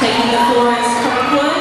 Taking the floor is Kirkwood.